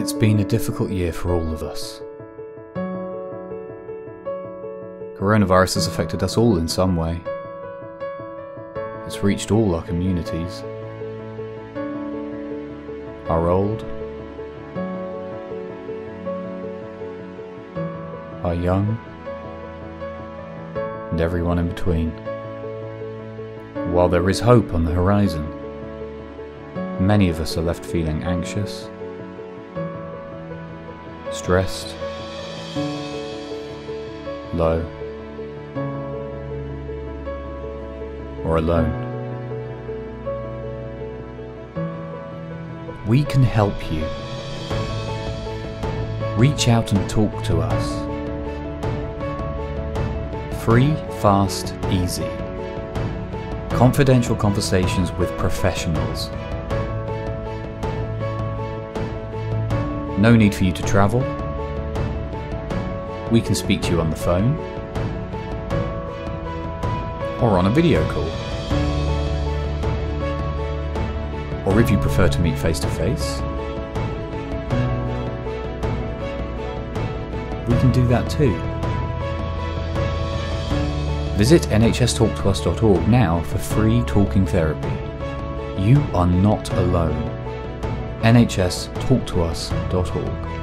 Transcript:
It's been a difficult year for all of us. Coronavirus has affected us all in some way. It's reached all our communities. Our old, our young, and everyone in between. While there is hope on the horizon, many of us are left feeling anxious, stressed, low, or alone. We can help you. Reach out and talk to us. Free, fast, easy. Confidential conversations with professionals. No need for you to travel. We can speak to you on the phone or on a video call. Or if you prefer to meet face to face, we can do that too. Visit nhstalktous.org now for free talking therapy. You are not alone. nhstalktous.org